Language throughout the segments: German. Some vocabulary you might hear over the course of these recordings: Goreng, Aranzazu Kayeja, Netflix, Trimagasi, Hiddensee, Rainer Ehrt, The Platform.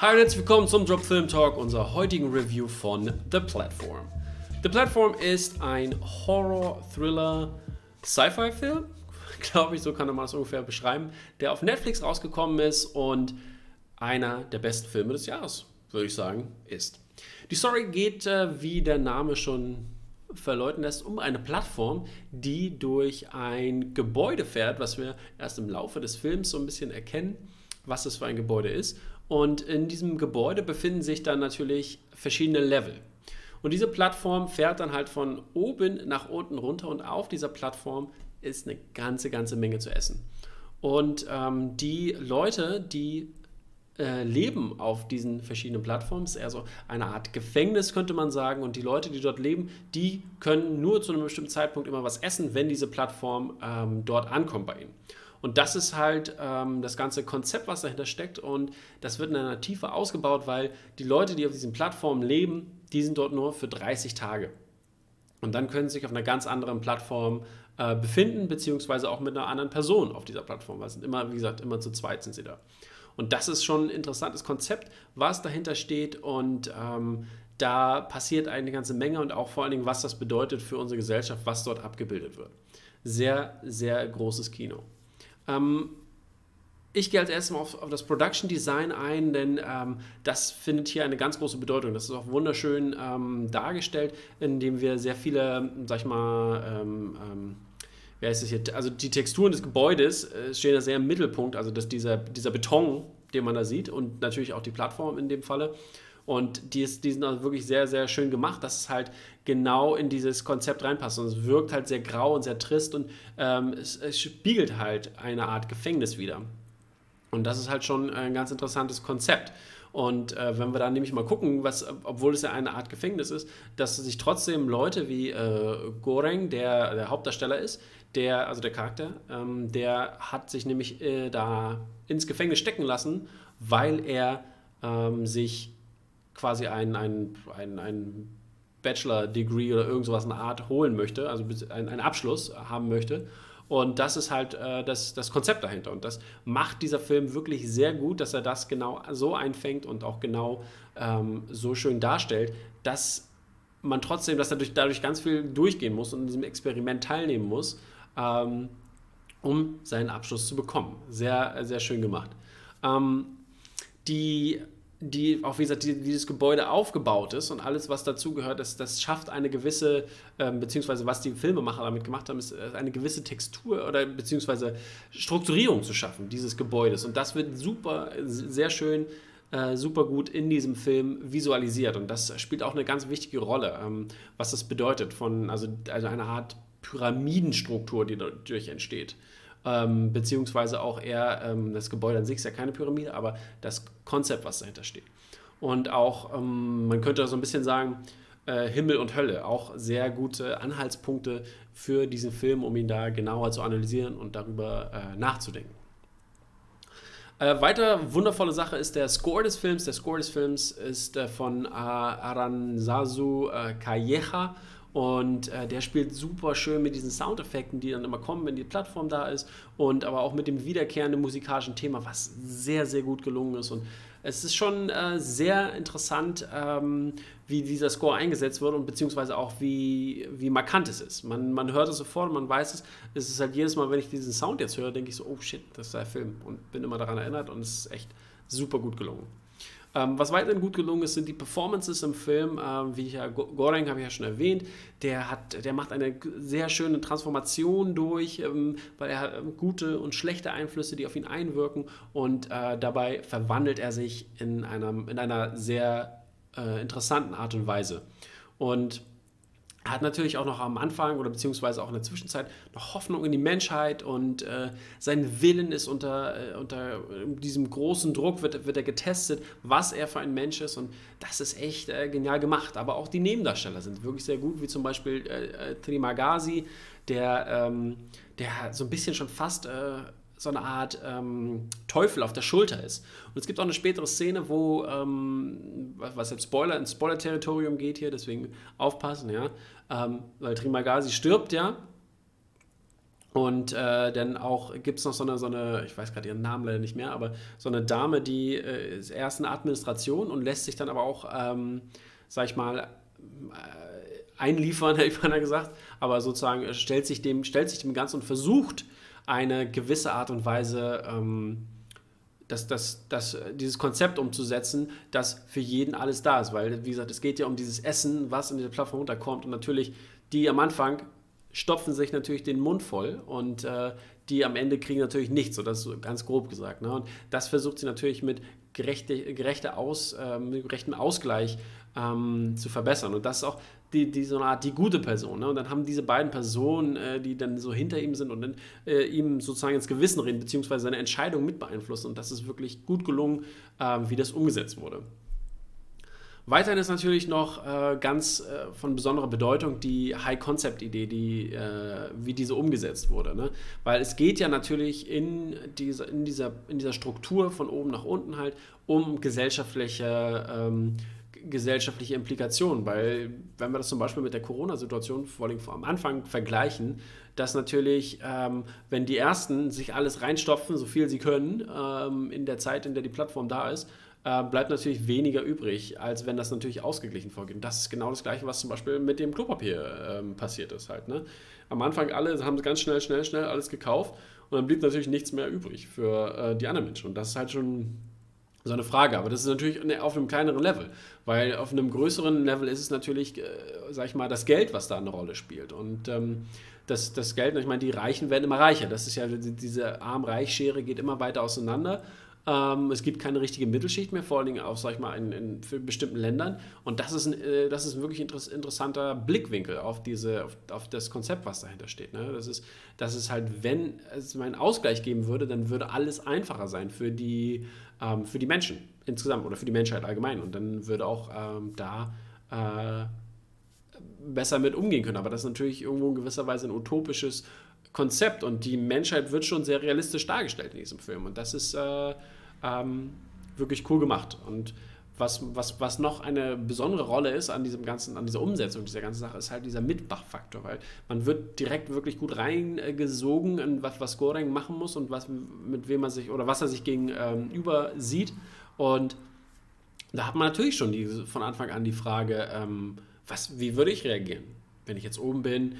Hi und herzlich willkommen zum Drop Film Talk, unserer heutigen Review von The Platform. The Platform ist ein Horror-Thriller-Sci-Fi-Film, glaube ich, so kann man das ungefähr beschreiben, der auf Netflix rausgekommen ist und einer der besten Filme des Jahres, würde ich sagen, ist. Die Story geht, wie der Name schon verläuten lässt, um eine Plattform, die durch ein Gebäude fährt, was wir erst im Laufe des Films so ein bisschen erkennen, was es für ein Gebäude ist. Und in diesem Gebäude befinden sich dann natürlich verschiedene Level. Und diese Plattform fährt dann halt von oben nach unten runter und auf dieser Plattform ist eine ganze Menge zu essen. Und die Leute, die leben auf diesen verschiedenen Plattformen, ist eher so eine Art Gefängnis, könnte man sagen. Und die Leute, die dort leben, die können nur zu einem bestimmten Zeitpunkt immer was essen, wenn diese Plattform dort ankommt bei ihnen. Und das ist halt das ganze Konzept, was dahinter steckt, und das wird in einer Tiefe ausgebaut, weil die Leute, die auf diesen Plattformen leben, die sind dort nur für 30 Tage. Und dann können sie sich auf einer ganz anderen Plattform befinden, beziehungsweise auch mit einer anderen Person auf dieser Plattform, weil es sind immer, wie gesagt, immer zu zweit sind sie da. Und das ist schon ein interessantes Konzept, was dahinter steht, und da passiert eine ganze Menge und auch vor allen Dingen, was das bedeutet für unsere Gesellschaft, was dort abgebildet wird. Sehr großes Kino. Ich gehe als erstes mal auf das Production Design ein, denn das findet hier eine ganz große Bedeutung. Das ist auch wunderschön dargestellt, indem wir sehr viele, sag ich mal, wie heißt das hier? Also die Texturen des Gebäudes stehen da sehr im Mittelpunkt, also dass dieser Beton, den man da sieht, und natürlich auch die Plattform in dem Falle. Und die sind also wirklich sehr schön gemacht, dass es halt genau in dieses Konzept reinpasst. Und es wirkt halt sehr grau und sehr trist und es spiegelt halt eine Art Gefängnis wider. Und das ist halt schon ein ganz interessantes Konzept. Und wenn wir dann nämlich mal gucken, was, obwohl es ja eine Art Gefängnis ist, dass sich trotzdem Leute wie Goreng, der Hauptdarsteller ist, also der Charakter, der hat sich nämlich da ins Gefängnis stecken lassen, weil er sich quasi ein Bachelor-Degree oder irgend sowas in der Art holen möchte, also einen Abschluss haben möchte. Und das ist halt das Konzept dahinter. Und das macht dieser Film wirklich sehr gut, dass er das genau so einfängt und auch genau so schön darstellt, dass man trotzdem, dass dadurch ganz viel durchgehen muss und in diesem Experiment teilnehmen muss, um seinen Abschluss zu bekommen. Sehr schön gemacht. Auch wie gesagt, dieses Gebäude aufgebaut ist und alles, was dazugehört, das schafft eine gewisse, beziehungsweise was die Filmemacher damit gemacht haben, ist eine gewisse Textur oder beziehungsweise Strukturierung zu schaffen, dieses Gebäudes. Und das wird sehr schön, super gut in diesem Film visualisiert. Und das spielt auch eine ganz wichtige Rolle, was das bedeutet, also eine Art Pyramidenstruktur, die dadurch entsteht. Beziehungsweise auch eher, das Gebäude an sich ist ja keine Pyramide, aber das Konzept, was dahinter steht. Und auch, man könnte so ein bisschen sagen, Himmel und Hölle, auch sehr gute Anhaltspunkte für diesen Film, um ihn da genauer zu analysieren und darüber nachzudenken. Weiter wundervolle Sache ist der Score des Films. Der Score des Films ist von Aranzazu Kayeja. Und der spielt super schön mit diesen Soundeffekten, die dann immer kommen, wenn die Plattform da ist, und aber auch mit dem wiederkehrenden musikalischen Thema, was sehr gut gelungen ist. Und es ist schon sehr interessant, wie dieser Score eingesetzt wird und beziehungsweise auch wie markant es ist. Man hört es sofort, man weiß es. Es ist halt jedes Mal, wenn ich diesen Sound jetzt höre, denke ich so, oh shit, das ist der Film, und bin immer daran erinnert, und es ist echt super gut gelungen. Was weiterhin gut gelungen ist, sind die Performances im Film. Wie ich ja, Goreng habe ich ja schon erwähnt, der macht eine sehr schöne Transformation durch, weil er hat gute und schlechte Einflüsse, die auf ihn einwirken, und dabei verwandelt er sich in einer sehr interessanten Art und Weise. Und hat natürlich auch noch am Anfang oder beziehungsweise auch in der Zwischenzeit noch Hoffnung in die Menschheit, und sein Willen ist unter diesem großen Druck, wird er getestet, was er für ein Mensch ist, und das ist echt genial gemacht. Aber auch die Nebendarsteller sind wirklich sehr gut, wie zum Beispiel Trimagasi, der so ein bisschen schon fast so eine Art Teufel auf der Schulter ist. Und es gibt auch eine spätere Szene, wo, was jetzt Spoiler, ins Spoiler-Territorium geht hier, deswegen aufpassen, ja, weil Trimagasi stirbt, ja, Und dann auch gibt es noch so eine, ich weiß gerade ihren Namen leider nicht mehr, aber so eine Dame, die ist erst in der Administration und lässt sich dann aber auch, sag ich mal, einliefern, hätte ich mal gesagt, aber sozusagen stellt sich dem Ganzen und versucht, eine gewisse Art und Weise dieses Konzept umzusetzen, dass für jeden alles da ist. Weil, wie gesagt, es geht ja um dieses Essen, was in dieser Plattform runterkommt. Und natürlich, die am Anfang stopfen sich natürlich den Mund voll und die am Ende kriegen natürlich nichts, so das ist ganz grob gesagt. Ne? Und das versucht sie natürlich mit gerechtem Ausgleich zu verbessern. Und das ist auch so eine Art die gute Person. Ne? Und dann haben diese beiden Personen, die dann so hinter ihm sind und dann ihm sozusagen ins Gewissen reden, beziehungsweise seine Entscheidung mit beeinflussen. Und das ist wirklich gut gelungen, wie das umgesetzt wurde. Weiterhin ist natürlich noch ganz von besonderer Bedeutung die High-Concept-Idee, wie diese umgesetzt wurde. Ne? Weil es geht ja natürlich in dieser Struktur von oben nach unten halt um gesellschaftliche Implikationen, weil wenn wir das zum Beispiel mit der Corona-Situation vor allem am Anfang vergleichen, dass natürlich, wenn die Ersten sich alles reinstopfen, so viel sie können, in der Zeit, in der die Plattform da ist, bleibt natürlich weniger übrig, als wenn das natürlich ausgeglichen vorgeht. Und das ist genau das Gleiche, was zum Beispiel mit dem Klopapier passiert ist halt. Ne? Am Anfang alle haben ganz schnell alles gekauft und dann blieb natürlich nichts mehr übrig für die anderen Menschen. Und das ist halt schon so eine Frage, aber das ist natürlich auf einem kleineren Level, weil auf einem größeren Level ist es natürlich, sag ich mal, das Geld, was da eine Rolle spielt. Und das Geld, ich meine, die Reichen werden immer reicher. Das ist ja, diese Arm-Reich-Schere geht immer weiter auseinander. Es gibt keine richtige Mittelschicht mehr, vor allen Dingen auch, sag ich mal, für bestimmten Ländern. Und das ist ein wirklich interessanter Blickwinkel auf das Konzept, was dahinter steht. Ne? Das ist halt, wenn es einen Ausgleich geben würde, dann würde alles einfacher sein für die Menschen insgesamt oder für die Menschheit allgemein. Und dann würde auch besser mit umgehen können. Aber das ist natürlich irgendwo in gewisser Weise ein utopisches Konzept und die Menschheit wird schon sehr realistisch dargestellt in diesem Film und das ist wirklich cool gemacht. Und was noch eine besondere Rolle ist an dieser Umsetzung dieser ganzen Sache, ist halt dieser Mitmachfaktor, weil man wird direkt wirklich gut reingesogen in was Goreng machen muss und was er sich gegenüber sieht. Und da hat man natürlich schon von Anfang an die Frage, wie würde ich reagieren, wenn ich jetzt oben bin,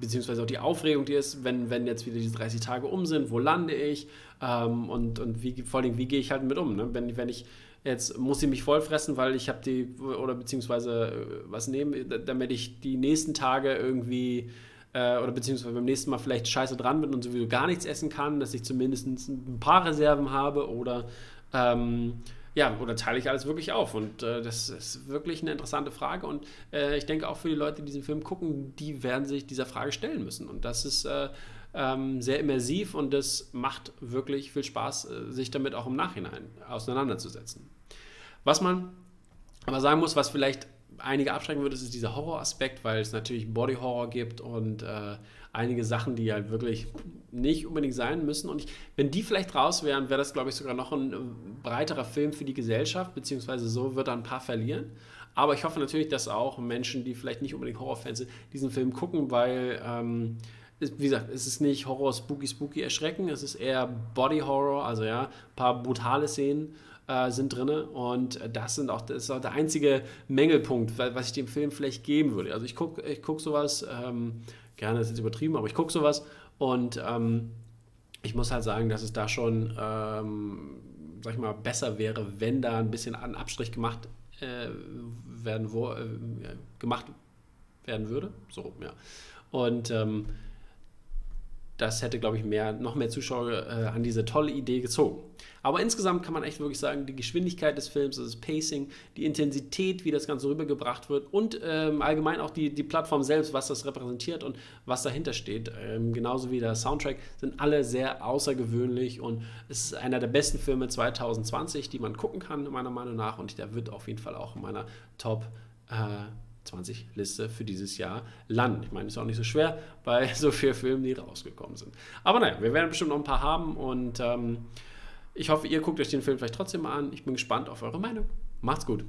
beziehungsweise auch die Aufregung, die ist, wenn jetzt wieder diese 30 Tage um sind, wo lande ich und vor allem, wie gehe ich halt mit um, ne? Wenn ich jetzt, muss ich mich vollfressen, weil ich habe beziehungsweise was nehmen, damit ich die nächsten Tage irgendwie, oder beziehungsweise beim nächsten Mal vielleicht scheiße dran bin und sowieso gar nichts essen kann, dass ich zumindest ein paar Reserven habe oder, ja, oder teile ich alles wirklich auf? Und das ist wirklich eine interessante Frage. Und ich denke auch für die Leute, die diesen Film gucken, die werden sich dieser Frage stellen müssen. Und das ist sehr immersiv und das macht wirklich viel Spaß, sich damit auch im Nachhinein auseinanderzusetzen. Was man aber sagen muss, was vielleicht einige abschrecken würde, ist dieser Horroraspekt, weil es natürlich Body Horror gibt und einige Sachen, die halt wirklich nicht unbedingt sein müssen. Und wenn die vielleicht raus wären, wäre das, glaube ich, sogar noch ein breiterer Film für die Gesellschaft, beziehungsweise so wird er ein paar verlieren. Aber ich hoffe natürlich, dass auch Menschen, die vielleicht nicht unbedingt Horrorfans sind, diesen Film gucken, weil, wie gesagt, es ist nicht Horror, spooky, erschrecken, es ist eher Body Horror, also ja, ein paar brutale Szenen sind drin und das ist auch der einzige Mängelpunkt, was ich dem Film vielleicht geben würde. Also ich guck sowas, gerne ist jetzt übertrieben, aber ich gucke sowas und ich muss halt sagen, dass es da schon, sag ich mal, besser wäre, wenn da ein bisschen ein Abstrich gemacht werden würde. So, ja. Und das hätte, glaube ich, noch mehr Zuschauer an diese tolle Idee gezogen. Aber insgesamt kann man echt wirklich sagen, die Geschwindigkeit des Films, das Pacing, die Intensität, wie das Ganze rübergebracht wird und allgemein auch die Plattform selbst, was das repräsentiert und was dahinter steht, genauso wie der Soundtrack, sind alle sehr außergewöhnlich und es ist einer der besten Filme 2020, die man gucken kann, meiner Meinung nach, und der wird auf jeden Fall auch in meiner Top 20 Liste für dieses Jahr landen. Ich meine, ist auch nicht so schwer bei so vielen Filmen, die rausgekommen sind. Aber naja, wir werden bestimmt noch ein paar haben und ich hoffe, ihr guckt euch den Film vielleicht trotzdem mal an. Ich bin gespannt auf eure Meinung. Macht's gut!